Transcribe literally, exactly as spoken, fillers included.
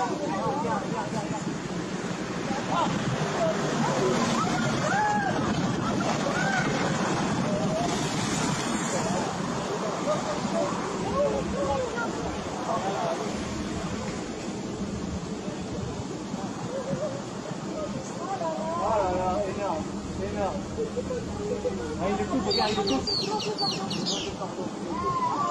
Allez, le coup, regarde le coup.